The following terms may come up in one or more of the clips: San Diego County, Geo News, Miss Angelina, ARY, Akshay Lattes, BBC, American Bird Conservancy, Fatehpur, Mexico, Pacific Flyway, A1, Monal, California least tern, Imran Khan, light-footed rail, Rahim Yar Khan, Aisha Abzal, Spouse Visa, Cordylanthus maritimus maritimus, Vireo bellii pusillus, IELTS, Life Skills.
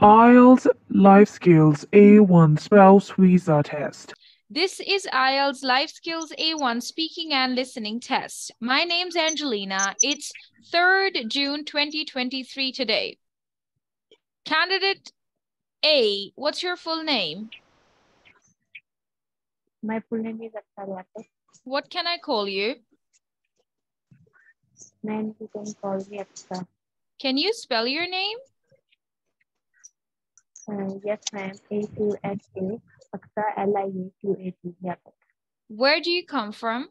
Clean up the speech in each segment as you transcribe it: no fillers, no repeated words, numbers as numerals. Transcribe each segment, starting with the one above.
IELTS Life Skills A1 Spouse Visa Test. This is IELTS Life Skills A1 Speaking and Listening Test. My name's Angelina. It's 3rd June 2023 today. Candidate A, what's your full name? My full name is Akshay Lattes. What can I call you? Man, you can call me Akshay. Can you spell your name? Yes, ma'am. A2SA. Akshay L-I-A-T-A-T. Where do you come from?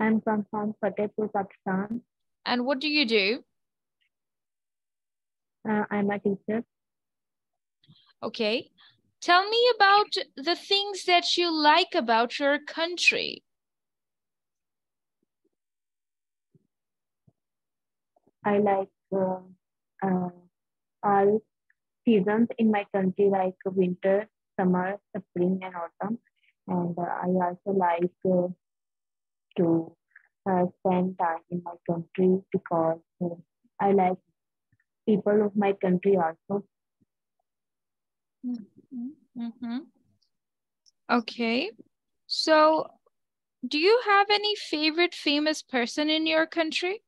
I'm from Fatehpur, Pakistan. And what do you do? I'm a teacher. Okay. Tell me about the things that you like about your country. I like all seasons in my country, like winter, summer, spring, and autumn. And I also like to spend time in my country because I like people of my country also. Okay. So, do you have any favorite famous person in your country?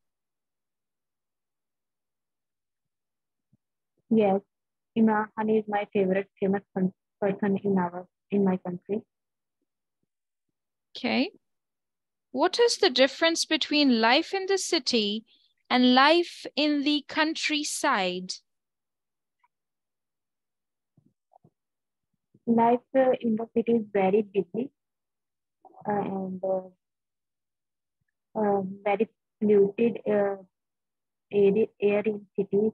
Yes, Imran Khan is my favorite famous person in my country. Okay. What is the difference between life in the city and life in the countryside? Life in the city is very busy and very polluted air in cities.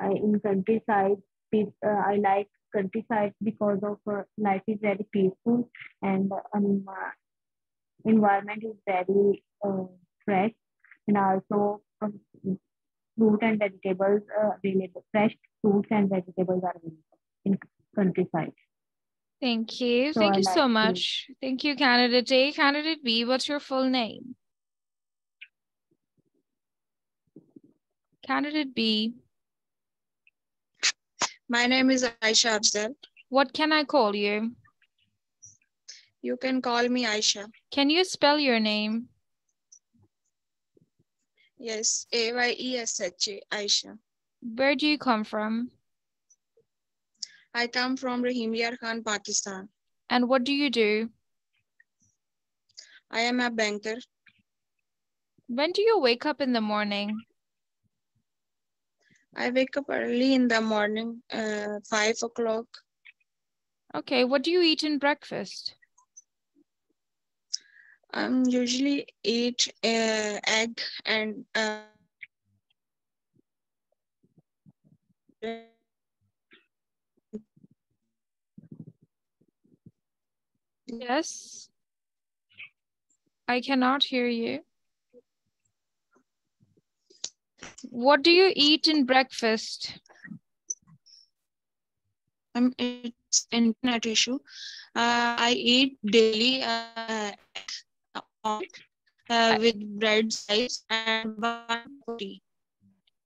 And in countryside, I like countryside because of life is very peaceful and environment is very fresh, and also fruit and vegetables available. Fresh fruits and vegetables are available in countryside. Thank you. So thank you so much. Thank you, Candidate A. Candidate B, what's your full name? Candidate B. My name is Aisha Abzal. What can I call you? You can call me Aisha. Can you spell your name? Yes, A-Y-E-S-H-A, Aisha. Where do you come from? I come from Rahim Yar Khan, Pakistan. And what do you do? I am a banker. When do you wake up in the morning? I wake up early in the morning, 5 o'clock. Okay, what do you eat in breakfast? I usually eat egg and... Yes, I cannot hear you. What do you eat in breakfast? It's an internet issue. I eat daily with bread slice and tea.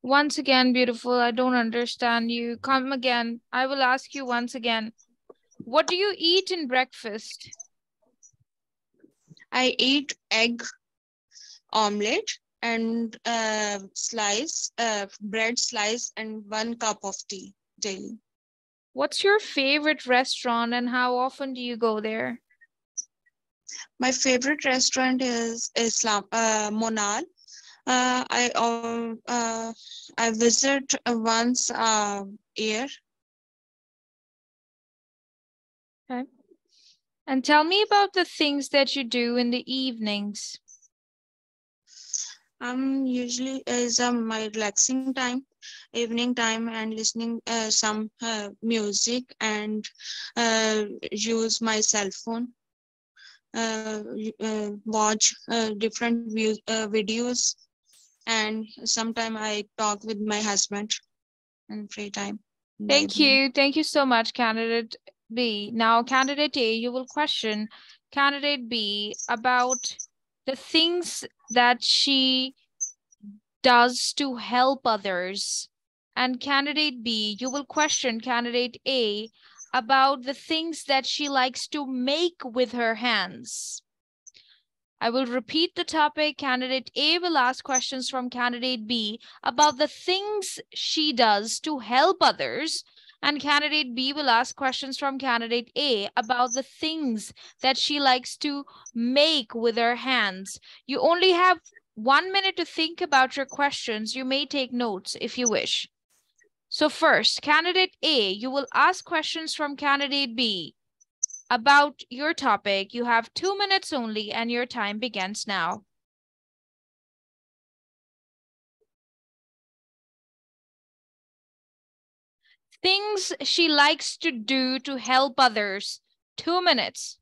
Once again, beautiful. I don't understand you. Come again. I will ask you once again. What do you eat in breakfast? I eat egg omelette and bread slice and 1 cup of tea daily. What's your favorite restaurant and how often do you go there? My favorite restaurant is Monal. I visit once a year. Okay. And tell me about the things that you do in the evenings. Usually is my relaxing time, evening time, and listening some music and use my cell phone, watch different videos, and sometimes I talk with my husband in free time. Thank you. Thank you so much, Candidate B. Now, Candidate A, you will question Candidate B about the things that she does to help others and candidate B, you will question candidate A about the things that she likes to make with her hands. I will repeat the topic. Candidate A will ask questions from candidate B about the things she does to help others, and candidate B will ask questions from candidate A about the things that she likes to make with her hands. You only have 1 minute to think about your questions. You may take notes if you wish. So first, candidate A, you will ask questions from candidate B about your topic. You have 2 minutes only and your time begins now. Things she likes to do to help others. 2 minutes.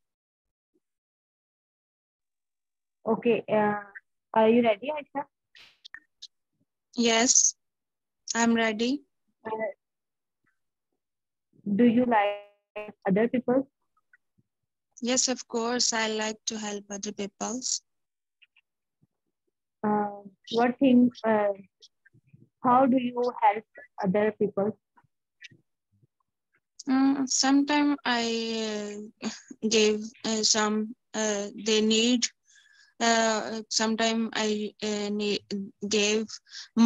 Okay. Are you ready, Aisha? Yes, I'm ready. Do you like other people? Yes, of course. I like to help other people. What thing? How do you help other people? Sometimes I give some they need. Sometimes I gave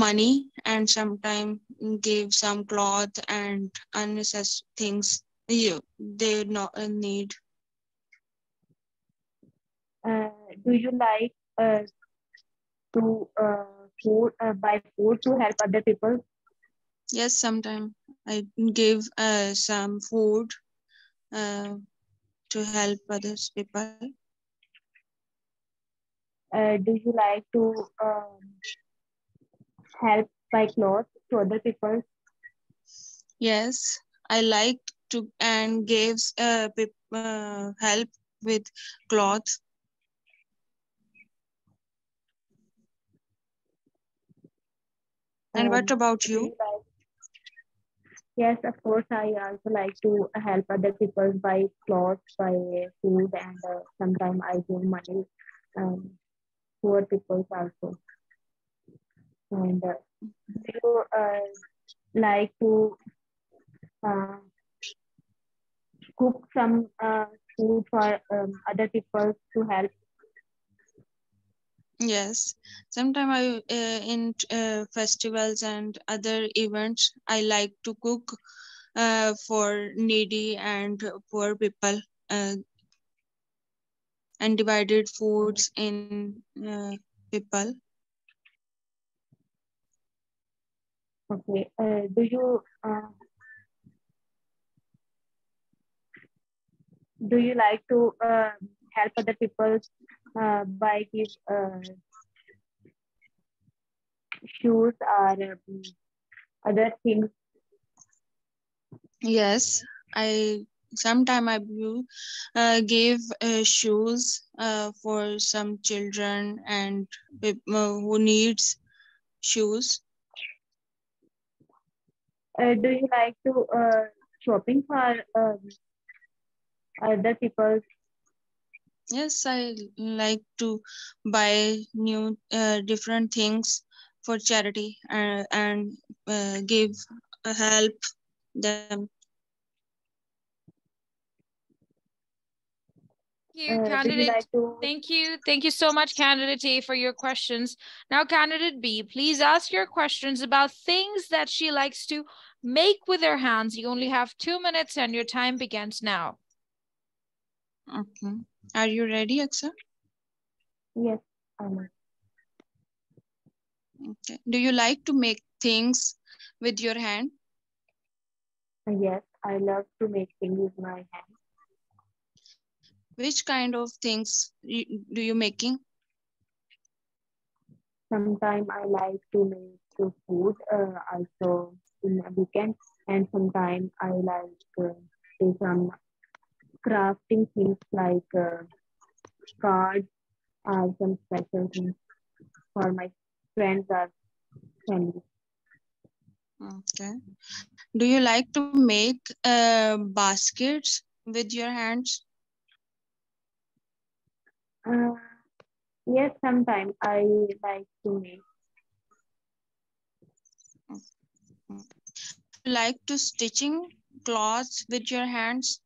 money, and sometimes gave some cloth and unnecessary things they not need. Do you like to buy food to help other people? Yes, sometimes I give some food to help other people. Do you like to help buy clothes to other people? Yes, I like to and gives help with clothes. And what about you? Yes, of course. I also like to help other people by clothes, by food, and sometimes I give money. Poor people also. And do you like to cook some food for other people to help? Yes, sometimes I in festivals and other events, I like to cook for needy and poor people and divided foods in people. Okay, do you like to help other people by give shoes or other things? Yes, I sometimes I give shoes for some children and who needs shoes. Do you like to shopping for other people? Yes, I like to buy new different things for charity and give help them. Thank you, candidate. Thank you so much, candidate A, for your questions. Now, candidate B, please ask your questions about things that she likes to make with her hands. You only have 2 minutes and your time begins now. Okay. Are you ready, Akshay? Yes, I'm ready. Okay. Do you like to make things with your hand? Yes, I love to make things with my hand. Which kind of things do you making? Sometimes I like to make food also in a weekend, and sometimes I like to do some crafting things like cards or some special things for my friends or family. Okay. Do you like to make baskets with your hands? Yes, sometimes I like to make. you like to stitching clothes with your hands?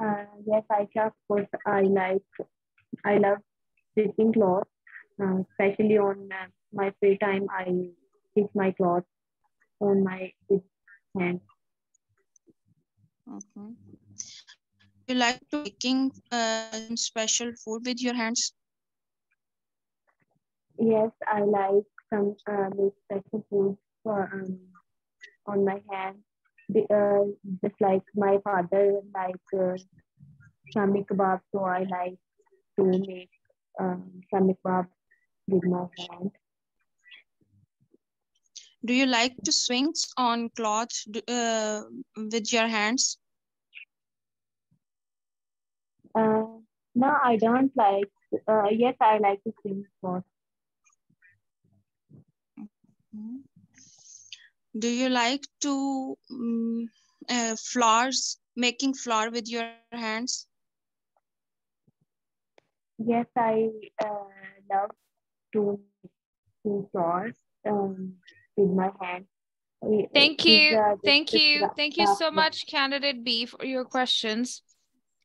Yes, Aisha, of course, I love stitching clothes, especially on my free time. I stitch my clothes on my hands. Okay. You like to making special food with your hands? Yes, I like some special food for on my hands. Just like my father likes shami kebab, so I like to make shami kebab with my hand. Do you like to swing on cloth with your hands? No, I don't like. Yes, I like to swing cloth. Mm-hmm. Do you like to making flour with your hands? Yes, I love to do flour with my hands. Thank you so much, Candidate B, for your questions.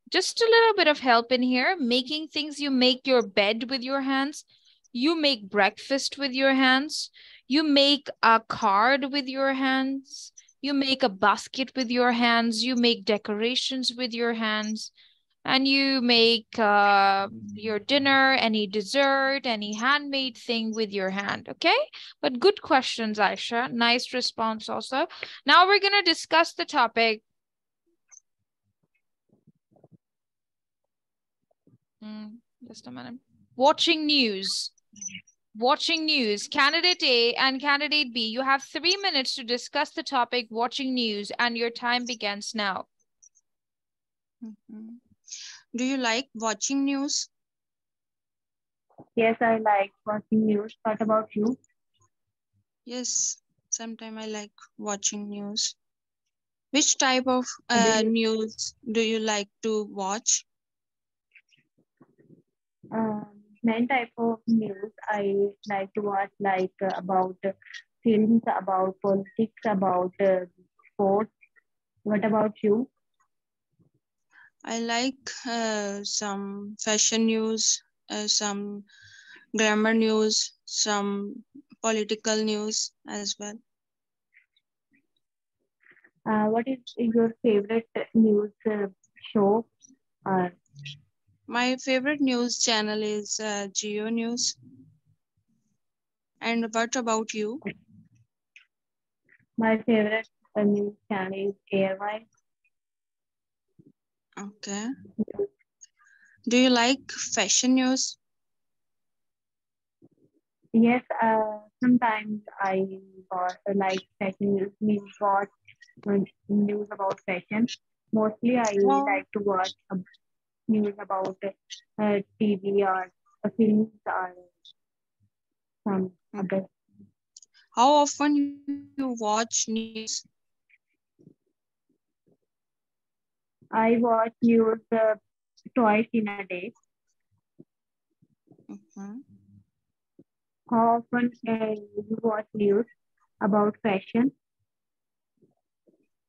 Just a little bit of help in here. Making things, you make your bed with your hands. You make breakfast with your hands. You make a card with your hands. You make a basket with your hands. You make decorations with your hands. And you make your dinner, any dessert, any handmade thing with your hand, okay? But good questions, Aisha. Nice response also. Now we're going to discuss the topic. Just a minute. Watching news. Watching news. Candidate A and Candidate B, you have 3 minutes to discuss the topic watching news, and your time begins now. Mm-hmm. Do you like watching news? Yes, I like watching news. What about you? Yes, sometimes I like watching news. Which type of news do you like to watch? Many type of news I like to watch, like about films, about politics, about sports. What about you? I like some fashion news, some glamour news, some political news as well. What is your favorite news show? My favorite news channel is Geo News. And what about you? My favorite news channel is ARY. Okay. Do you like fashion news? Yes, sometimes I like fashion news. We watch news about fashion. Mostly I like to watch news about TV or films or some other. How often you watch news? I watch news twice in a day. Mm-hmm. How often you watch news about fashion?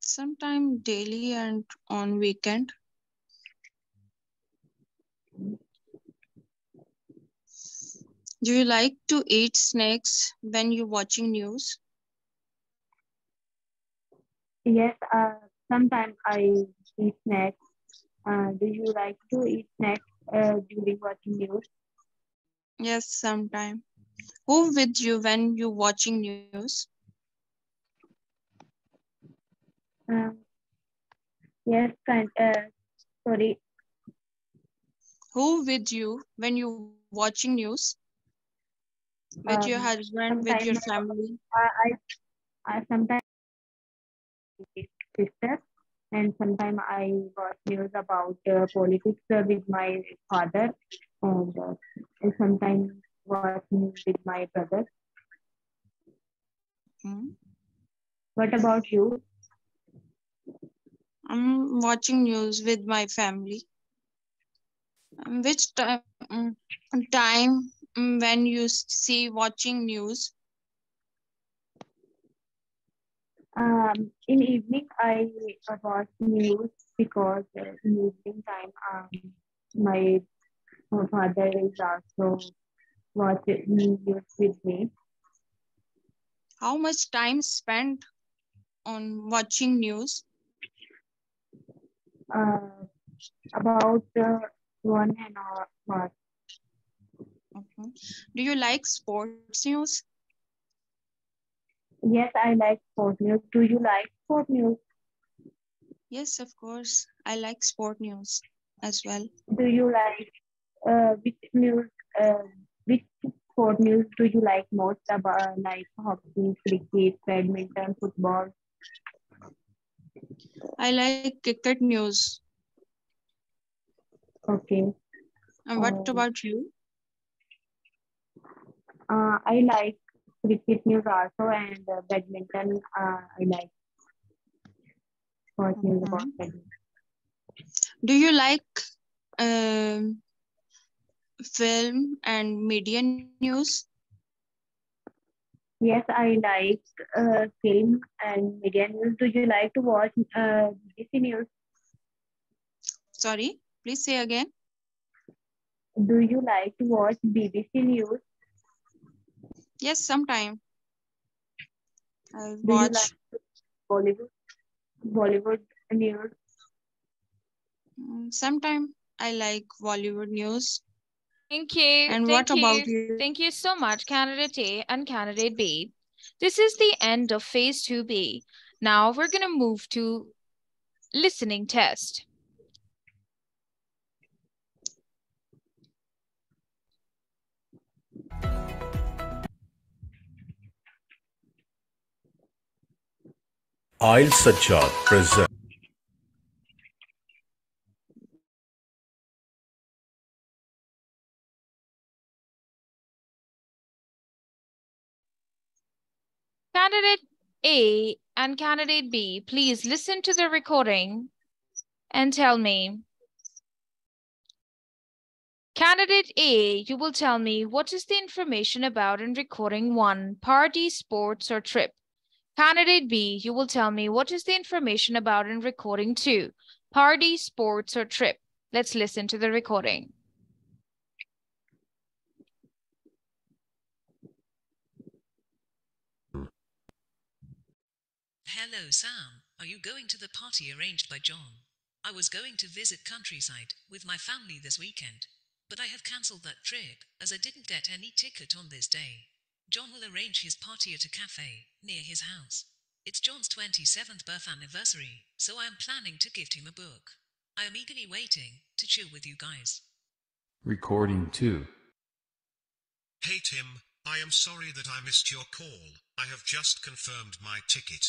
Sometime daily and on weekend. Do you like to eat snacks when you're watching news? Yes, sometimes I eat snacks. Do you like to eat snacks during watching news? Yes, sometimes. Who with you when you're watching news? Yes, sorry. Who with you when you're watching news? With your husband, with your family? I sometimes sister, and sometimes I watch news about politics with my father, and sometimes watch news with my brother. Mm-hmm. What about you? I'm watching news with my family. Which time when you see watching news? In evening, I watch news because in evening time, my father is also watching news with me. How much time spent on watching news? About 1 hour. Okay. Do you like sports news? Yes, I like sport news. Do you like sport news? Yes, of course. I like sport news as well. Do you like which sport news do you like most about, like hockey, cricket, badminton, football? I like cricket news. Okay. And what about you? I like cricket news also, and badminton, I like watching about badminton. Do you like film and media news? Yes, I like film and media news. Do you like to watch BBC News? Sorry, please say again. Do you like to watch BBC News? Yes, sometime I watch. Do you like Bollywood news? Sometime I like Bollywood news. Thank you. And what about you? Thank you so much, Candidate A and Candidate B. This is the end of Phase 2B. Now we're going to move to listening test. IELTS Sachar present. Candidate A and Candidate B, please listen to the recording and tell me. Candidate A, you will tell me what is the information about in recording 1, party, sports, or trip. Candidate B, you will tell me what is the information about in recording 2, party, sports, or trip. Let's listen to the recording. Hello, Sam. Are you going to the party arranged by John? I was going to visit countryside with my family this weekend, but I have cancelled that trip as I didn't get any ticket on this day. John will arrange his party at a cafe near his house. It's John's 27th birth anniversary, so I am planning to gift him a book. I am eagerly waiting to chill with you guys. Recording 2. Hey Tim, I am sorry that I missed your call. I have just confirmed my ticket.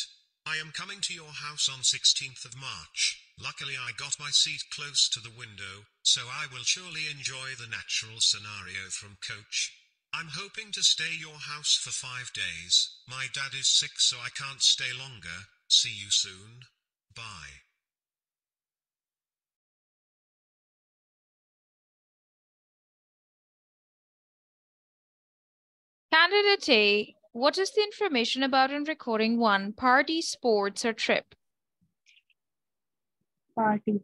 I am coming to your house on 16th of March. Luckily I got my seat close to the window, so I will surely enjoy the natural scenario from coach. I'm hoping to stay your house for 5 days. My dad is sick, so I can't stay longer. See you soon. Bye. Candidate A, what is the information about in recording 1, party, sports, or trip? Party.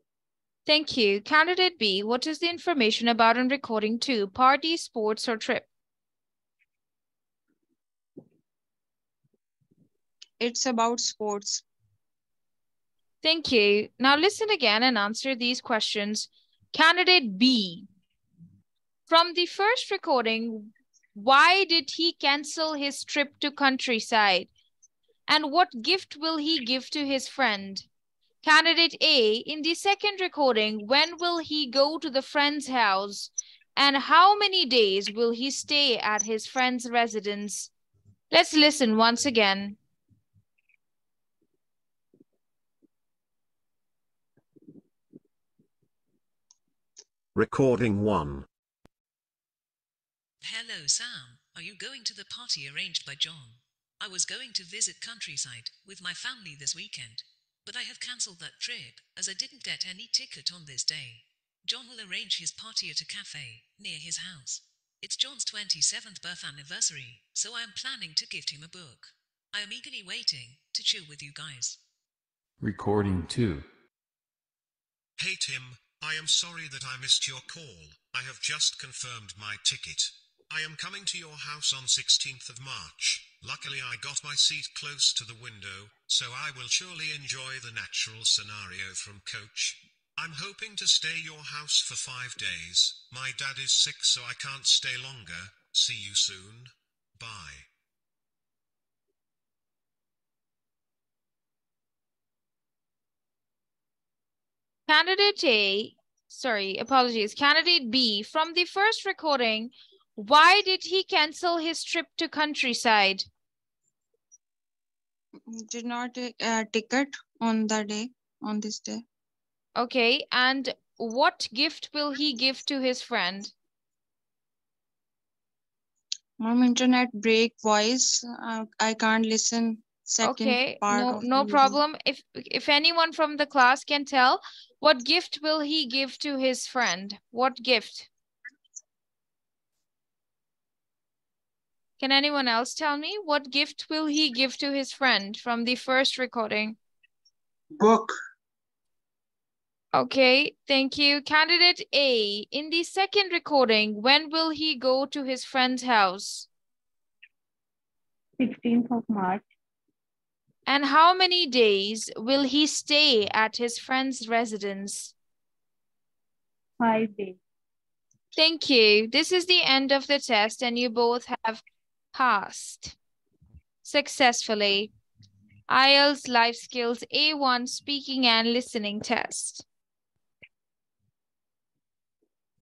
Thank you. Candidate B, what is the information about in recording 2, party, sports, or trip? It's about sports. Thank you. Now listen again and answer these questions. Candidate B, from the first recording, why did he cancel his trip to countryside? And what gift will he give to his friend? Candidate A, in the second recording, when will he go to the friend's house? And how many days will he stay at his friend's residence? Let's listen once again. Recording 1. Hello, Sam. Are you going to the party arranged by John? I was going to visit countryside with my family this weekend, but I have cancelled that trip as I didn't get any ticket on this day. John will arrange his party at a cafe near his house. It's John's 27th birth anniversary, so I am planning to gift him a book. I am eagerly waiting to chill with you guys. Recording 2. Hey Tim, I am sorry that I missed your call. I have just confirmed my ticket. I am coming to your house on 16th of March. Luckily I got my seat close to the window, so I will surely enjoy the natural scenario from coach. I'm hoping to stay your house for 5 days. My dad is sick so I can't stay longer. See you soon. Bye. Candidate A, sorry, apologies. Candidate B, from the first recording, why did he cancel his trip to countryside? Did not take a ticket on the day, on this day. Okay, and what gift will he give to his friend? Mom, internet break voice. I can't listen. Second part, no problem. If anyone from the class can tell, what gift will he give to his friend? What gift? Can anyone else tell me? What gift will he give to his friend from the first recording? Book. Okay, thank you. Candidate A, in the second recording, when will he go to his friend's house? 16th of March. And how many days will he stay at his friend's residence? 5 days. Thank you. This is the end of the test and you both have passed successfully. IELTS Life Skills A1 Speaking and Listening Test.